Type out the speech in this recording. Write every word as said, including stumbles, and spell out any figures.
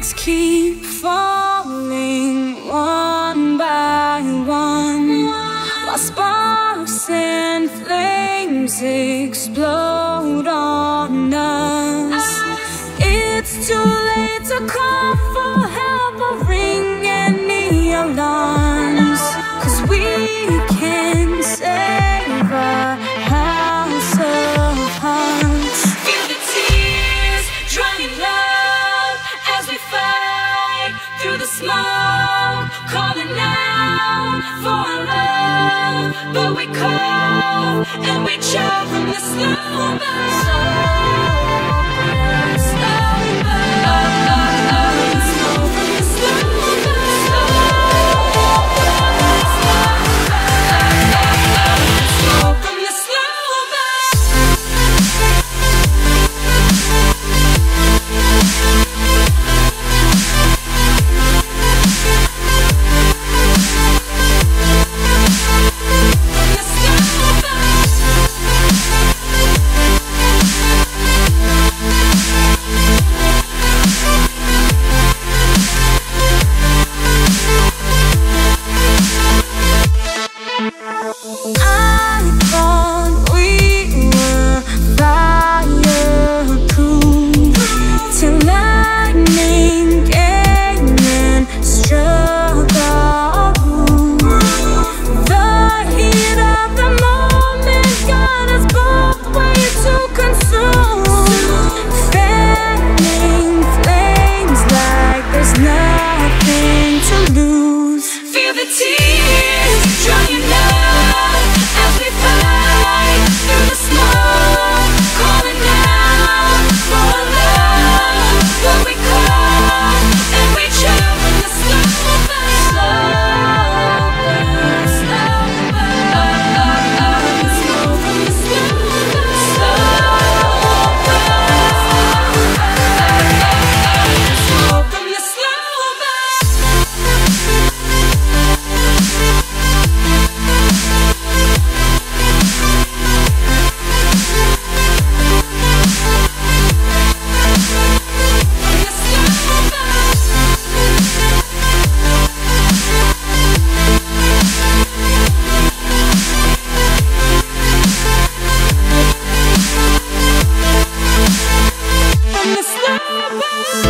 flakes keep falling one by one, while sparks and flames explode on us. It's too late to call for help or ring any alarms, 'cause we can save our house of hearts. Feel the tears drowning love as we fight through the smoke, calling out for our love, but we call and we choke from the slow burn. Slow burn, oh, oh, oh. Slow from the slow burn. Slow burn.